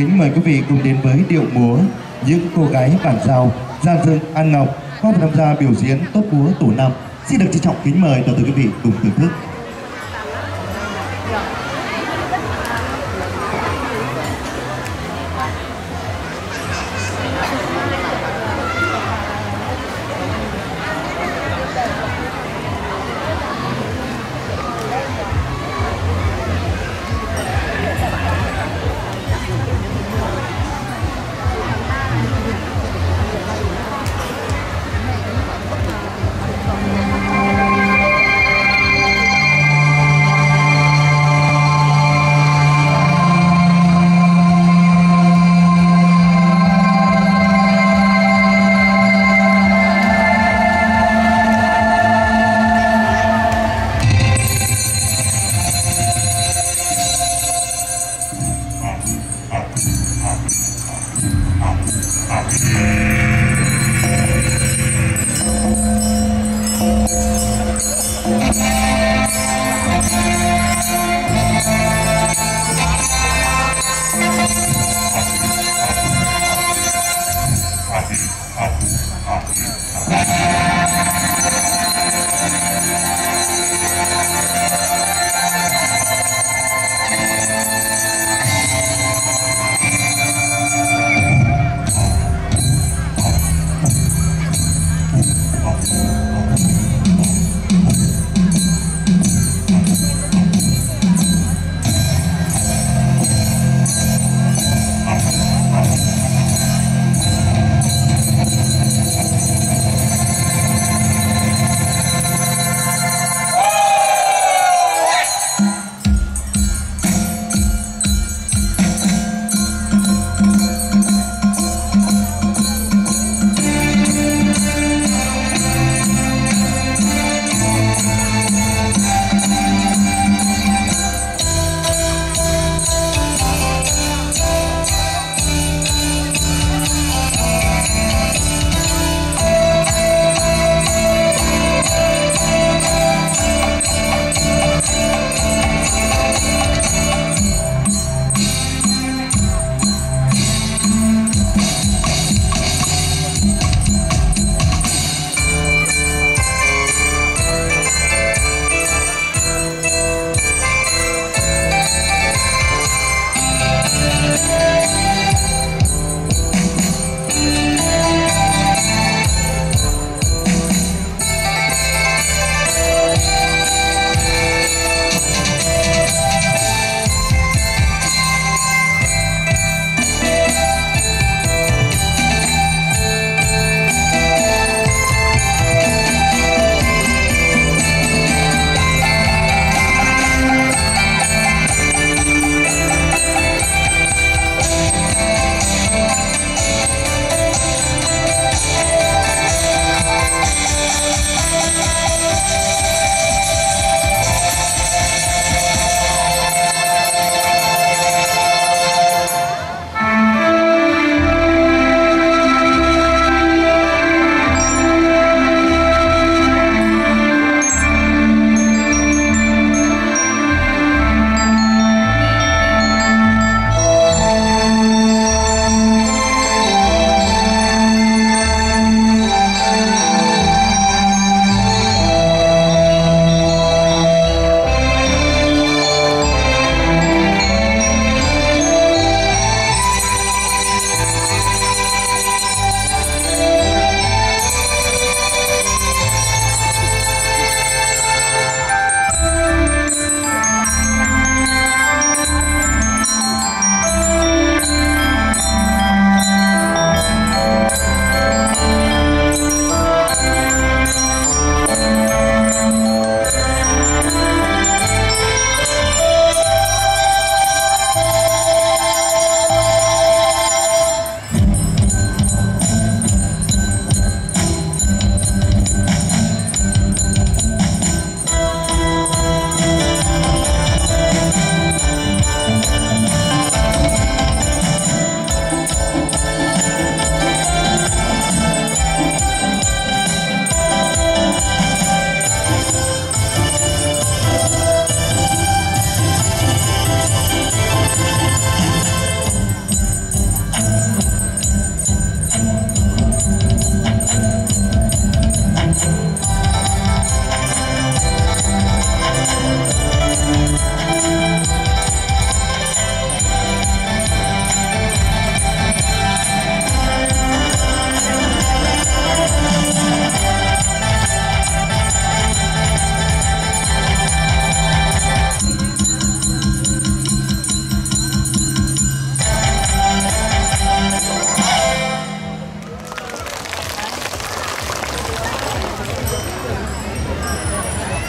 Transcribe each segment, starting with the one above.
kính mời quý vị cùng đến với điệu múa Những Cô Gái Bản Giao, Giàn Dựng An Ngọc góp tham gia biểu diễn tốt múa tổ năm. Xin được trân trọng kính mời toàn thể quý vị cùng thưởng thức.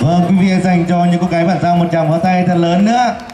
Vâng, quý vị dành cho những cô gái bản giao một tràng pháo tay thật lớn nữa.